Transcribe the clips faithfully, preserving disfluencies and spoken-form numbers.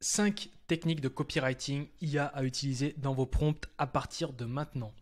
cinq techniques de copywriting I A à utiliser dans vos prompts à partir de maintenant.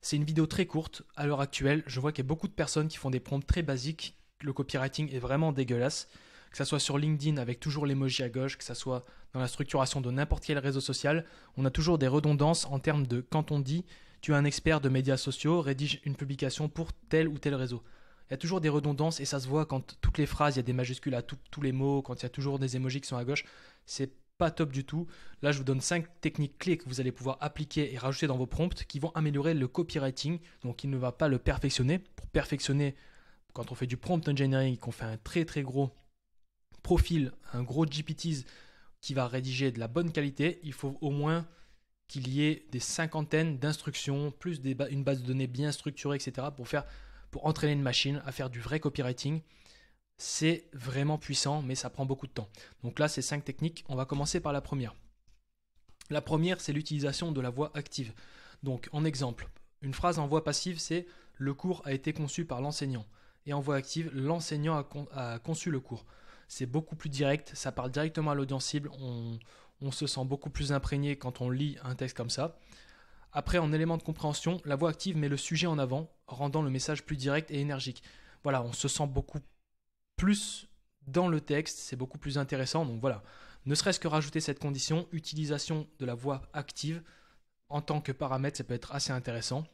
C'est une vidéo très courte. À l'heure actuelle, je vois qu'il y a beaucoup de personnes qui font des prompts très basiques. Le copywriting est vraiment dégueulasse. Que ça soit sur LinkedIn avec toujours l'emoji à gauche, que ça soit dans la structuration de n'importe quel réseau social, on a toujours des redondances en termes de quand on dit « tu es un expert de médias sociaux, rédige une publication pour tel ou tel réseau ». Il y a toujours des redondances et ça se voit quand toutes les phrases, il y a des majuscules à tout, tous les mots, quand il y a toujours des emojis qui sont à gauche, c'est pas top du tout. Là, je vous donne cinq techniques clés que vous allez pouvoir appliquer et rajouter dans vos prompts qui vont améliorer le copywriting. Donc, il ne va pas le perfectionner. Pour perfectionner, quand on fait du prompt engineering, qu'on fait un très très gros profil, un gros G P T qui va rédiger de la bonne qualité, il faut au moins qu'il y ait des cinquantaines d'instructions, plus des ba- une base de données bien structurée, et cetera pour faire... pour entraîner une machine à faire du vrai copywriting. C'est vraiment puissant, mais ça prend beaucoup de temps. Donc là, c'est cinq techniques. On va commencer par la première. La première, c'est l'utilisation de la voix active. Donc, en exemple, une phrase en voix passive, c'est « le cours a été conçu par l'enseignant ». Et en voix active, « l'enseignant a, con- a conçu le cours ». C'est beaucoup plus direct, ça parle directement à l'audience cible. On, on se sent beaucoup plus imprégné quand on lit un texte comme ça. Après, en élément de compréhension, la voix active met le sujet en avant, rendant le message plus direct et énergique. Voilà, on se sent beaucoup plus dans le texte, c'est beaucoup plus intéressant. Donc voilà, ne serait-ce que rajouter cette condition, utilisation de la voix active en tant que paramètre, ça peut être assez intéressant.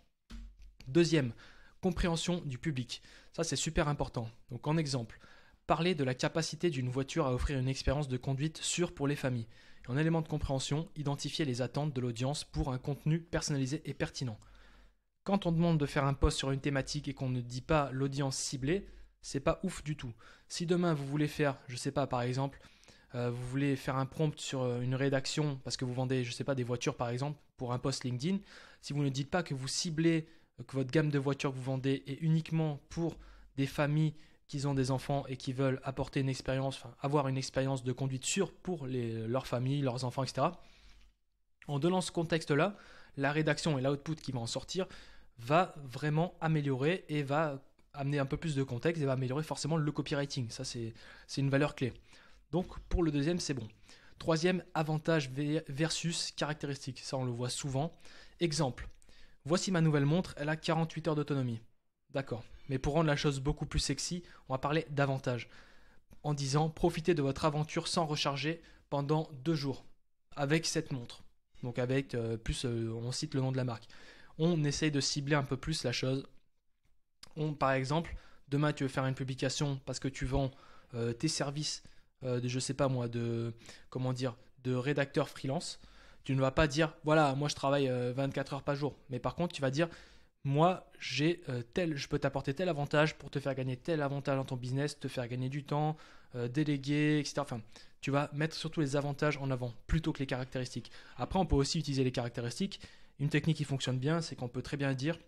Deuxième, compréhension du public. Ça, c'est super important. Donc en exemple, parler de la capacité d'une voiture à offrir une expérience de conduite sûre pour les familles. En élément de compréhension, identifier les attentes de l'audience pour un contenu personnalisé et pertinent. Quand on demande de faire un post sur une thématique et qu'on ne dit pas l'audience ciblée, c'est pas ouf du tout. Si demain vous voulez faire, je sais pas par exemple, euh, vous voulez faire un prompt sur une rédaction parce que vous vendez, je sais pas, des voitures par exemple pour un post LinkedIn, si vous ne dites pas que vous ciblez, que votre gamme de voitures que vous vendez est uniquement pour des familles qui ont des enfants et qui veulent apporter une expérience, enfin, avoir une expérience de conduite sûre pour les, leur famille, leurs enfants, et cetera. En donnant ce contexte-là, la rédaction et l'output qui va en sortir va vraiment améliorer et va amener un peu plus de contexte et va améliorer forcément le copywriting. Ça, c'est, c'est une valeur clé. Donc, pour le deuxième, c'est bon. Troisième, avantage versus caractéristique. Ça, on le voit souvent. Exemple, voici ma nouvelle montre, elle a quarante-huit heures d'autonomie. D'accord. Mais pour rendre la chose beaucoup plus sexy, on va parler d'avantages. En disant, profitez de votre aventure sans recharger pendant deux jours avec cette montre. Donc avec, euh, plus euh, on cite le nom de la marque. On essaye de cibler un peu plus la chose. On, par exemple, demain tu veux faire une publication parce que tu vends euh, tes services, euh, de, je sais pas moi, de, comment dire, de rédacteur freelance. Tu ne vas pas dire, voilà, moi je travaille euh, vingt-quatre heures par jour. Mais par contre, tu vas dire... Moi, j'ai euh, tel, je peux t'apporter tel avantage pour te faire gagner tel avantage dans ton business, te faire gagner du temps, euh, déléguer, et cetera. Enfin, tu vas mettre surtout les avantages en avant plutôt que les caractéristiques. Après, on peut aussi utiliser les caractéristiques. Une technique qui fonctionne bien, c'est qu'on peut très bien dire,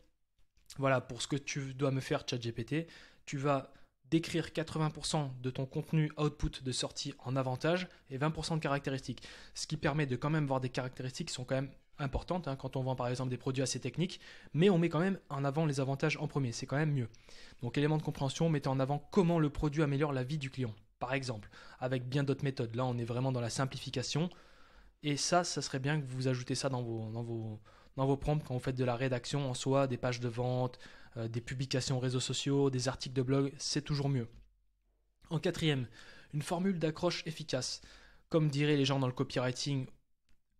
voilà, pour ce que tu dois me faire, ChatGPT, tu vas décrire quatre-vingts pour cent de ton contenu output de sortie en avantages et vingt pour cent de caractéristiques. Ce qui permet de quand même voir des caractéristiques qui sont quand même importante hein, quand on vend par exemple des produits assez techniques, mais on met quand même en avant les avantages en premier, c'est quand même mieux. Donc élément de compréhension, mettez en avant comment le produit améliore la vie du client, par exemple, avec bien d'autres méthodes. Là, on est vraiment dans la simplification et ça, ça serait bien que vous ajoutez ça dans vos, dans vos, dans vos prompts quand vous faites de la rédaction en soi, des pages de vente, euh, des publications réseaux sociaux, des articles de blog, c'est toujours mieux. En quatrième, une formule d'accroche efficace. Comme diraient les gens dans le copywriting,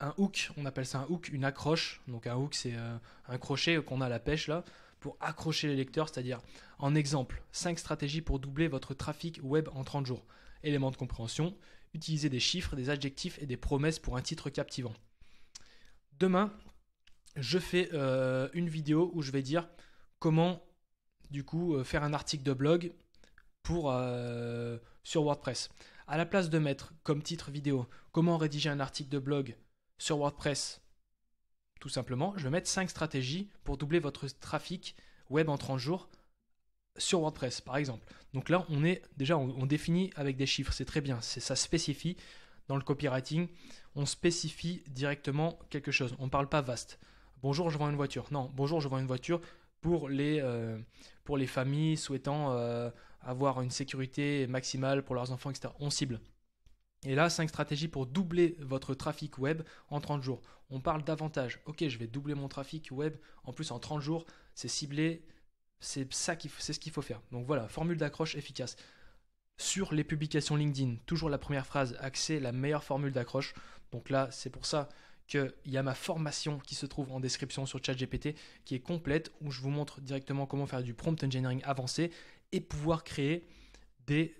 un hook, on appelle ça un hook, une accroche. Donc un hook, c'est euh, un crochet qu'on a à la pêche là pour accrocher les lecteurs, c'est-à-dire en exemple, cinq stratégies pour doubler votre trafic web en trente jours. Élément de compréhension, utiliser des chiffres, des adjectifs et des promesses pour un titre captivant. Demain, je fais euh, une vidéo où je vais dire comment du coup euh, faire un article de blog pour euh, sur WordPress. À la place de mettre comme titre vidéo comment rédiger un article de blog sur WordPress, tout simplement, je vais mettre cinq stratégies pour doubler votre trafic web en trente jours sur WordPress, par exemple. Donc là, on est déjà, on, on définit avec des chiffres, c'est très bien, c'est, ça spécifie. Dans le copywriting, on spécifie directement quelque chose, on ne parle pas vaste. Bonjour, je vends une voiture. Non, bonjour, je vends une voiture pour les, euh, pour les familles souhaitant euh, avoir une sécurité maximale pour leurs enfants, et cetera. On cible. Et là, cinq stratégies pour doubler votre trafic web en trente jours. On parle davantage. Ok, je vais doubler mon trafic web. En plus, en trente jours, c'est ciblé. C'est ça qu'il faut, c'est ce qu'il faut faire. Donc voilà, formule d'accroche efficace. Sur les publications LinkedIn, toujours la première phrase, axée, la meilleure formule d'accroche. Donc là, c'est pour ça qu'il y a ma formation qui se trouve en description sur ChatGPT qui est complète, où je vous montre directement comment faire du prompt engineering avancé et pouvoir créer des...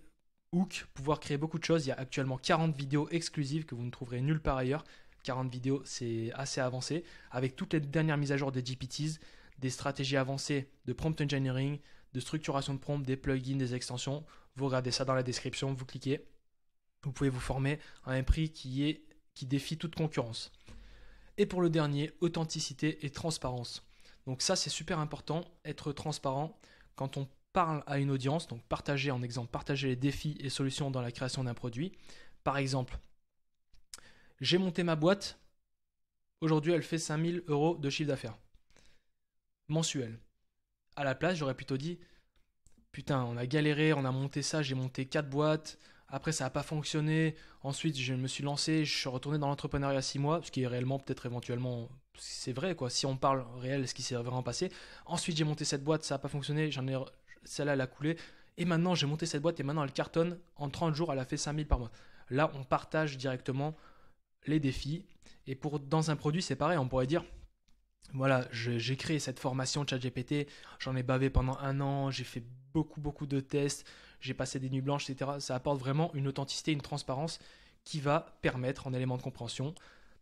Hook, pouvoir créer beaucoup de choses. Il y a actuellement quarante vidéos exclusives que vous ne trouverez nulle part ailleurs. quarante vidéos, c'est assez avancé, avec toutes les dernières mises à jour des G P Ts, des stratégies avancées de prompt engineering, de structuration de prompt, des plugins, des extensions. Vous regardez ça dans la description, vous cliquez. Vous pouvez vous former à un prix qui, est, qui défie toute concurrence. Et pour le dernier, authenticité et transparence. Donc ça, c'est super important, être transparent quand on parle à une audience, donc partager en exemple, partager les défis et solutions dans la création d'un produit. Par exemple, j'ai monté ma boîte, aujourd'hui elle fait cinq mille euros de chiffre d'affaires mensuel. À la place, j'aurais plutôt dit, putain, on a galéré, on a monté ça, j'ai monté quatre boîtes, après ça n'a pas fonctionné, ensuite je me suis lancé, je suis retourné dans l'entrepreneuriat six mois, ce qui est réellement peut-être éventuellement... C'est vrai quoi, si on parle réel, ce qui s'est vraiment passé. Ensuite j'ai monté cette boîte, ça n'a pas fonctionné, j'en ai... celle-là elle a coulé, et maintenant j'ai monté cette boîte et maintenant elle cartonne, en trente jours elle a fait cinq mille par mois. Là on partage directement les défis, et pour dans un produit c'est pareil, on pourrait dire voilà, je, j'ai créé cette formation ChatGPT, j'en ai bavé pendant un an, j'ai fait beaucoup beaucoup de tests, j'ai passé des nuits blanches, et cetera. Ça apporte vraiment une authenticité, une transparence qui va permettre un élément de compréhension.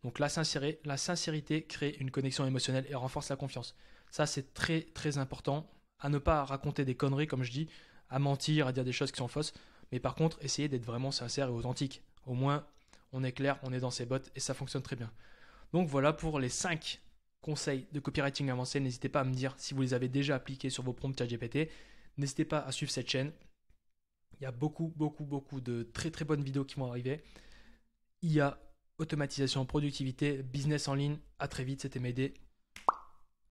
Donc la sincérité, la sincérité crée une connexion émotionnelle et renforce la confiance. Ça c'est très très important. À ne pas raconter des conneries, comme je dis, à mentir, à dire des choses qui sont fausses, mais par contre, essayer d'être vraiment sincère et authentique. Au moins, on est clair, on est dans ses bottes et ça fonctionne très bien. Donc voilà pour les cinq conseils de copywriting avancé. N'hésitez pas à me dire si vous les avez déjà appliqués sur vos prompts ChatGPT. N'hésitez pas à suivre cette chaîne. Il y a beaucoup, beaucoup, beaucoup de très très bonnes vidéos qui vont arriver. I A, automatisation, productivité, business en ligne. À très vite, c'était Meydeey.